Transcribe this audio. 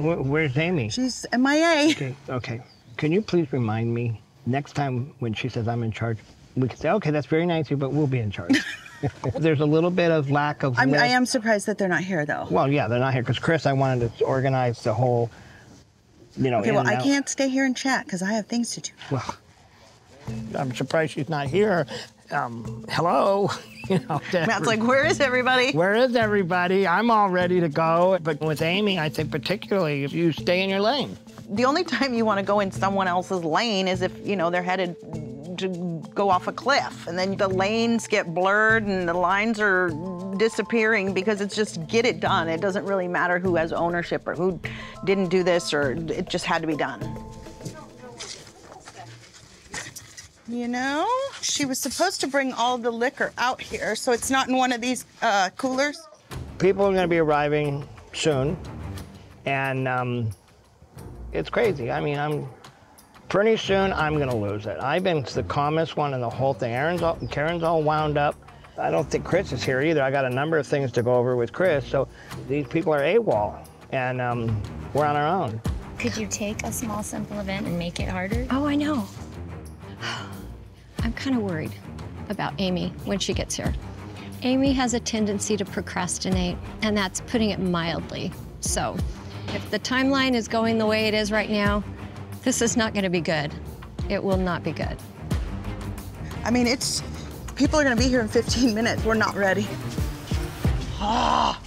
Where's Amy? She's MIA. Okay. Can you please remind me next time when she says I'm in charge, we can say, okay, that's very nice of you, but we'll be in charge. There's a little bit of lack of... I am surprised that they're not here, though. Well, yeah, they're not here because Chris, I wanted to organize the whole, you know... Okay, well, I can't stay here and chat because I have things to do. Well, I'm surprised she's not here. Hello? You know, Matt's like, where is everybody? Where is everybody? I'm all ready to go. But with Amy, I think particularly, if you stay in your lane. The only time you want to go in someone else's lane is if, you know, they're headed to go off a cliff. And then the lanes get blurred and the lines are disappearing because it's just get it done. It doesn't really matter who has ownership or who didn't do this, or it just had to be done. You know, she was supposed to bring all the liquor out here, so it's not in one of these coolers. People are going to be arriving soon, and it's crazy. I mean, pretty soon I'm going to lose it. I've been the calmest one in the whole thing. Karen's all wound up. I don't think Chris is here either. I got a number of things to go over with Chris, so these people are AWOL, and we're on our own. Could you take a small, simple event and make it harder? Oh, I know. I'm kind of worried about Amy when she gets here. Amy has a tendency to procrastinate, and that's putting it mildly. So if the timeline is going the way it is right now, this is not going to be good. It will not be good. I mean, people are going to be here in 15 minutes. We're not ready. Ah!